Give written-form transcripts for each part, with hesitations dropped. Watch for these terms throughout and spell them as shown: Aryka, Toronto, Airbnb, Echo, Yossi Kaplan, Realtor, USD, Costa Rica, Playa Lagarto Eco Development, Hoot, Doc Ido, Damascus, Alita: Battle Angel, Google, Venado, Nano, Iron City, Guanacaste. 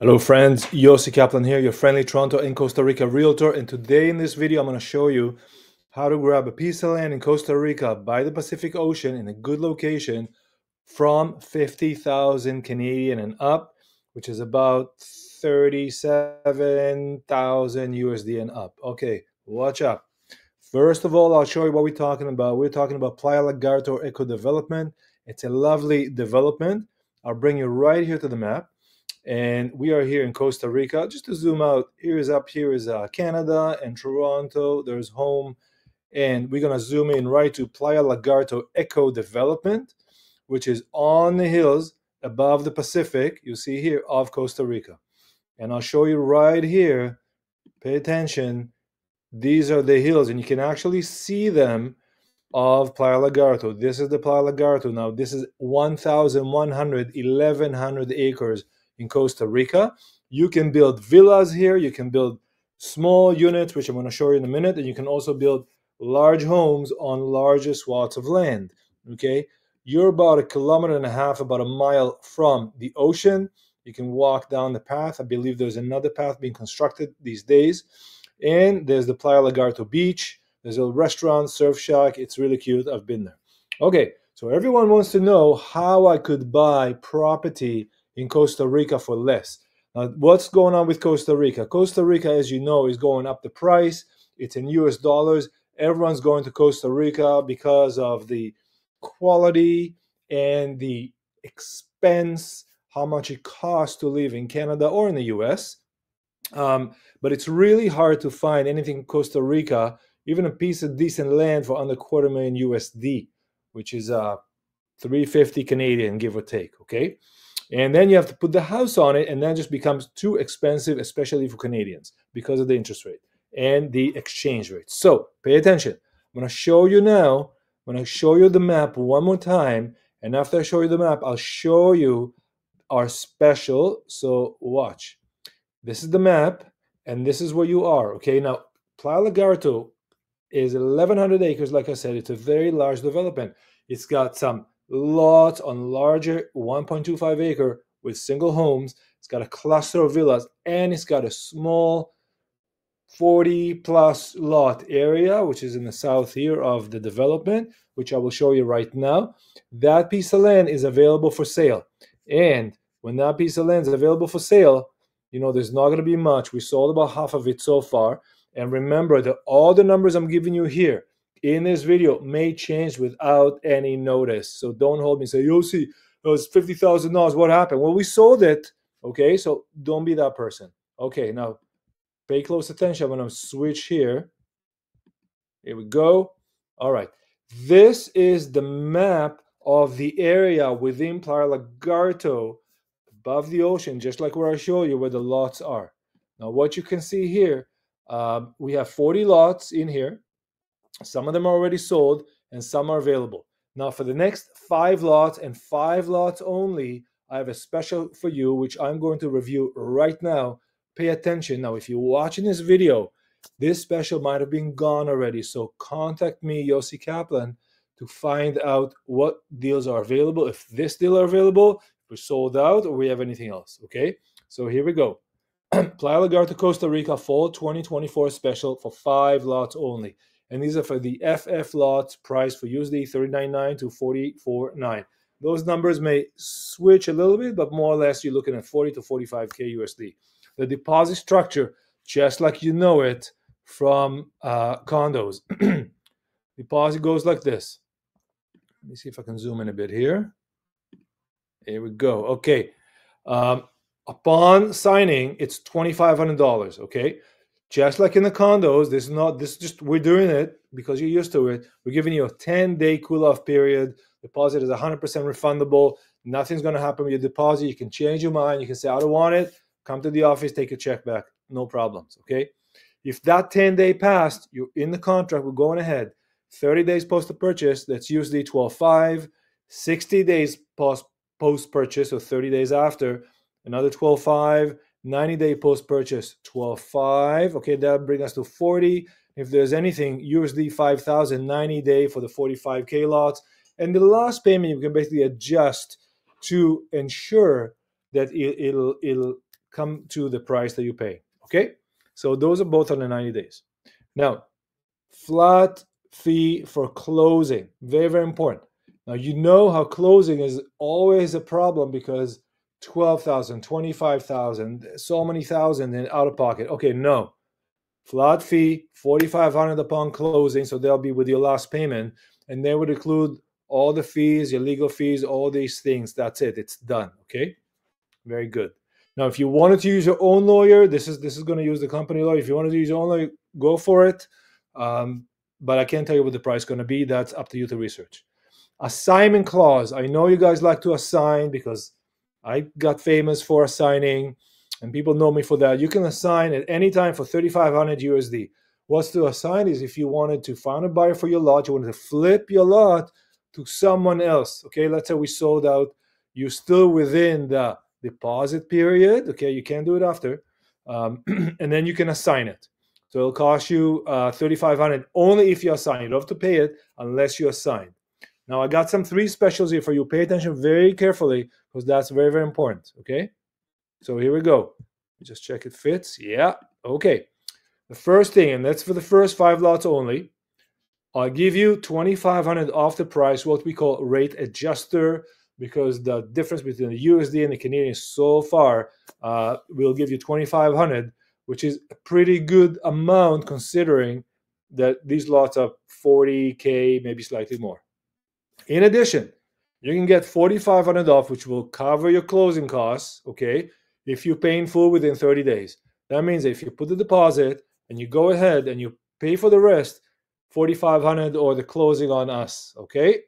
Hello friends, Yossi Kaplan here, your friendly Toronto and Costa Rica realtor, and today in this video I'm going to show you how to grab a piece of land in Costa Rica by the Pacific Ocean in a good location from 50,000 Canadian and up, which is about 37,000 USD and up. Okay, watch out. First of all, I'll show you what we're talking about. We're talking about Playa Lagarto Eco Development. It's a lovely development. I'll bring you right here to the map. And we are here in Costa Rica. Just to zoom out, here is Canada and Toronto. There's home. And we're going to zoom in right to Playa Lagarto Eco Development, which is on the hills above the Pacific, you see here, of Costa Rica. And I'll show you right here. Pay attention. These are the hills, and you can actually see them of Playa Lagarto. This is the Playa Lagarto. Now, this is 1,100 acres in Costa Rica. You can build villas here. You can build small units, which I'm going to show you in a minute. And you can also build large homes on larger swaths of land. Okay. You're about 1.5 kilometers, about a mile from the ocean. You can walk down the path. I believe there's another path being constructed these days. And there's the Playa Lagarto Beach. There's a restaurant, Surf Shack. It's really cute. I've been there. Okay. So everyone wants to know how I could buy property in Costa Rica for less. Now, what's going on with Costa Rica? Costa Rica, as you know, is going up the price. It's in US dollars. Everyone's going to Costa Rica because of the quality and the expense, how much it costs to live in Canada or in the US. But it's really hard to find anything in Costa Rica, even a piece of decent land for under $250,000 USD, which is 350 Canadian, give or take, okay? And then you have to put the house on it, and that just becomes too expensive, especially for Canadians, because of the interest rate and the exchange rate. So pay attention. I'm going to show you now. I'm going to show you the map one more time. And after I show you the map, I'll show you our special. So watch. This is the map, and this is where you are. Okay, now Playa Lagarto is 1,100 acres. Like I said, it's a very large development. It's got some lots on larger 1.25 acre with single homes. It's got a cluster of villas, and it's got a small 40+ lot area, which is in the south here of the development, which I will show you right now. That piece of land is available for sale. And when that piece of land is available for sale, you know, there's not going to be much. We sold about half of it so far. And remember that all the numbers I'm giving you here in this video may change without any notice. So don't hold me and say, Yossi, it was $50,000. What happened? Well, we sold it. Okay, so don't be that person. Okay, now pay close attention. I'm going to switch here. Here we go. All right. This is the map of the area within Playa Lagarto above the ocean, just like where I show you where the lots are. Now, what you can see here, we have 40 lots in here. Some of them are already sold, and some are available. Now, for the next 5 lots and 5 lots only, I have a special for you, which I'm going to review right now. Pay attention. Now, if you're watching this video, this special might have been gone already. So contact me, Yossi Kaplan, to find out what deals are available. If this deal are available, if we're sold out, or we have anything else. Okay? So here we go. Playa Lagarto, Costa Rica, Fall 2024 special for 5 lots only. And these are for the FF lots, price for USD $39,900 to $44,900. Those numbers may switch a little bit, but more or less you're looking at $40,000 to $45,000 USD. The deposit structure, just like you know it from condos. Deposit goes like this. Let me see if I can zoom in a bit here. Here we go. Okay. Upon signing, it's $2,500. Okay. Just like in the condos, this is just we're doing it because you're used to it. We're giving you a 10-day cool-off period. Deposit is 100% refundable. Nothing's going to happen with your deposit. You can change your mind. You can say, I don't want it. Come to the office, take your check back. No problems, okay? If that 10-day passed, you're in the contract. We're going ahead. 30 days post-purchase, that's usually $12,500. 60 days post-purchase, or 30 days after, another $12,500. 90-day post-purchase, $12,500. Okay, that'll bring us to $40,000. If there's anything, USD $5,000, 90-day for the $45,000 lots. And the last payment, you can basically adjust to ensure that it'll come to the price that you pay. Okay, so those are both on the 90 days. Now, flat fee for closing, very, very important. Now, you know how closing is always a problem because 12,000, 25,000, so many thousand in out of pocket. Okay, no. Flat fee, 4,500 upon closing, so they'll be with your last payment, and they would include all the fees, your legal fees, all these things. That's it. It's done. Okay, very good. Now, if you wanted to use your own lawyer, this is going to use the company lawyer. If you wanted to use your own lawyer, go for it. But I can't tell you what the price is going to be. That's up to you to research. Assignment clause. I know you guys like to assign because I got famous for assigning, and people know me for that. You can assign at any time for 3,500 USD. What's to assign is if you wanted to find a buyer for your lot, you wanted to flip your lot to someone else. Okay, let's say we sold out. You're still within the deposit period. Okay, you can't do it after. And then you can assign it. So it'll cost you $3,500 only if you assign. You don't have to pay it unless you assign. Now, I got some three specials here for you. Pay attention very carefully because that's very, very important, okay? So here we go. Just check it fits. Yeah, okay. The first thing, and that's for the first 5 lots only, I'll give you $2,500 off the price, what we call rate adjuster, because the difference between the USD and the Canadian is so far, we'll give you $2,500, which is a pretty good amount considering that these lots are 40K, maybe slightly more. In addition, you can get $4,500 off, which will cover your closing costs, okay, if you pay in full within 30 days. That means if you put the deposit and you go ahead and you pay for the rest, $4,500 or the closing on us, okay?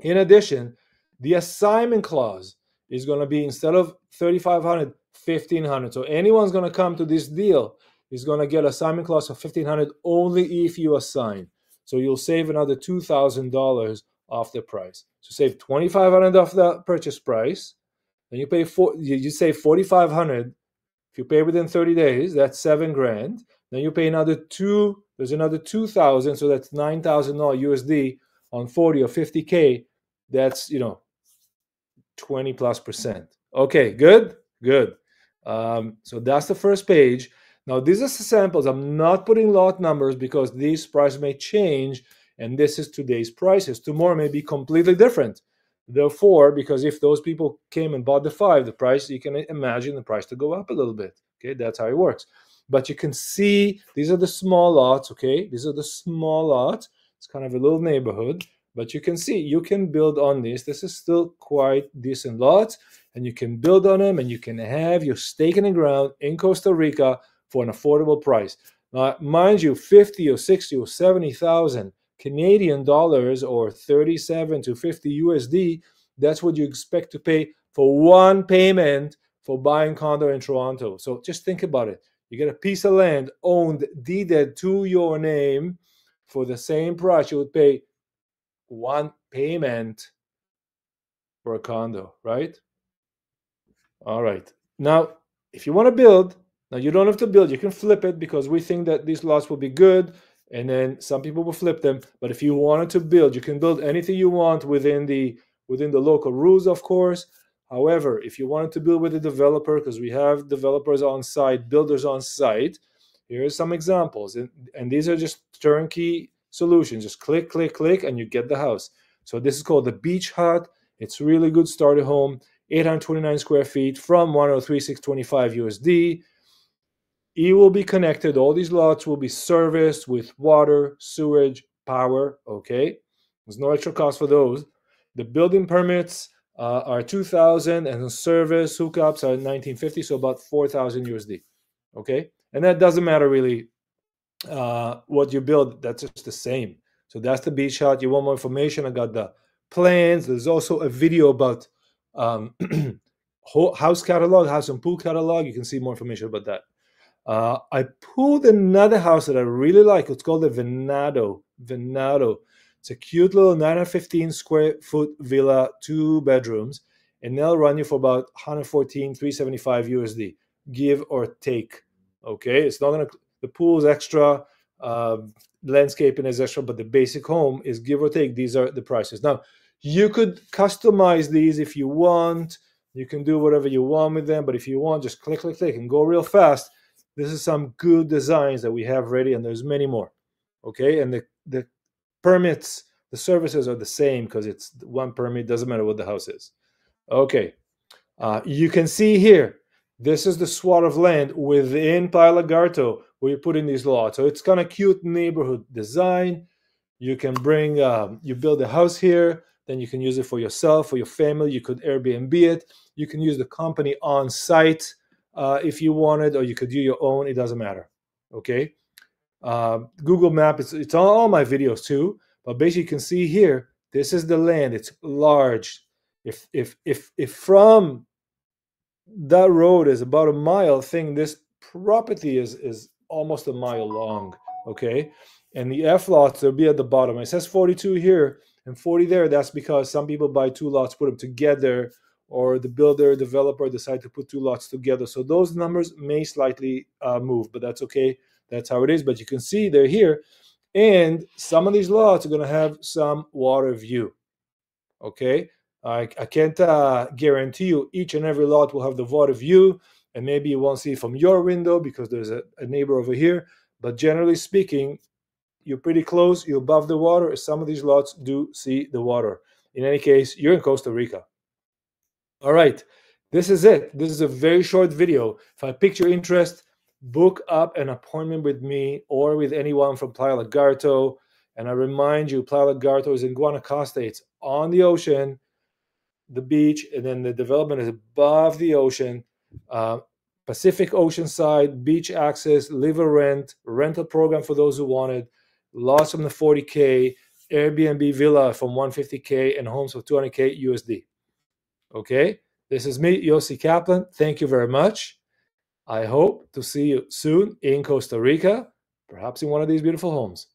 In addition, the assignment clause is going to be instead of $3,500, $1,500. So anyone's going to come to this deal is going to get assignment clause for $1,500 only if you assign. So you'll save another $2,000 off the price. So save $2,500 off the purchase price. Then you pay you save $4,500. If you pay within 30 days, that's $7,000. Then you pay another $2,000, so that's $9,000 USD on 40 or 50K. That's, you know, 20+%. Okay, good, good. So that's the first page. Now, these are samples. I'm not putting lot numbers because these prices may change. And this is today's prices. Tomorrow may be completely different. Therefore, because if those people came and bought the 5, the price, you can imagine the price to go up a little bit. Okay, that's how it works. But you can see these are the small lots. Okay, these are the small lots. It's kind of a little neighborhood. But you can see you can build on this. This is still quite decent lots. And you can build on them and you can have your stake in the ground in Costa Rica for an affordable price. Now, mind you, 50 or 60 or 70,000. Canadian dollars or 37 to 50 USD, that's what you expect to pay for one payment for buying condo in Toronto. So just think about it. You get a piece of land owned, deeded to your name for the same price. You would pay one payment for a condo, right? All right. Now, if you want to build, now you don't have to build. You can flip it because we think that these lots will be good. And then some people will flip them. But if you wanted to build, you can build anything you want within the local rules, of course. However, if you wanted to build with a developer, because we have developers on site, builders on site, here are some examples. And these are just turnkey solutions. Just click, click, click, and you get the house. So this is called the Beach Hut. It's really good starter home, 829 square feet from 103,625 USD. It will be connected. All these lots will be serviced with water, sewage, power, okay? There's no extra cost for those. The building permits are $2,000 and the service hookups are $1,950, so about $4,000 USD, okay? And that doesn't matter really what you build. That's just the same. So that's the Beach Hut. You want more information? I got the plans. There's also a video about house catalog, house and pool catalog. You can see more information about that. I pulled another house that I really like. It's called the Venado. Venado. It's a cute little 915 square foot villa, 2 bedrooms, and they'll run you for about $114,375 USD, give or take. Okay, it's not gonna. The pool is extra, landscaping is extra, but the basic home is give or take. These are the prices. Now, you could customize these if you want. You can do whatever you want with them, but if you want, just click, click, click and go real fast. This is some good designs that we have ready, and there's many more, okay? And the permits, the services are the same because it's one permit, doesn't matter what the house is. Okay, you can see here, this is the swat of land within Playa Lagarto where you put in these lots. So it's kind of cute neighborhood design. You can bring, you build a house here, then you can use it for yourself, for your family. You could Airbnb it. You can use the company on site if you wanted, or you could do your own. It doesn't matter, okay? Google Map, it's on all my videos too, but basically you can see here, this is the land. It's large. If from that road is about a mile thing, this property is almost a mile long, okay? And the F lots, they'll be at the bottom. It says 42 here and 40 there. That's because some people buy two lots, put them together, or the builder, developer decide to put two lots together. So those numbers may slightly move, but that's okay. That's how it is. But you can see they're here. And some of these lots are going to have some water view, okay? I can't guarantee you each and every lot will have the water view, and maybe you won't see it from your window because there's a neighbor over here. But generally speaking, you're pretty close, you're above the water. Some of these lots do see the water. In any case, you're in Costa Rica. All right, this is it. This is a very short video. If I pique your interest, book up an appointment with me or with anyone from Playa Lagarto. And I remind you, Playa Lagarto is in Guanacaste. It's on the ocean, the beach, and then the development is above the ocean. Pacific Ocean side, beach access, live or rent, rental program for those who wanted. Lots from the 40K, Airbnb villa from 150K, and homes for 200K USD. Okay, this is me, Yossi Kaplan. Thank you very much. I hope to see you soon in Costa Rica, perhaps in one of these beautiful homes.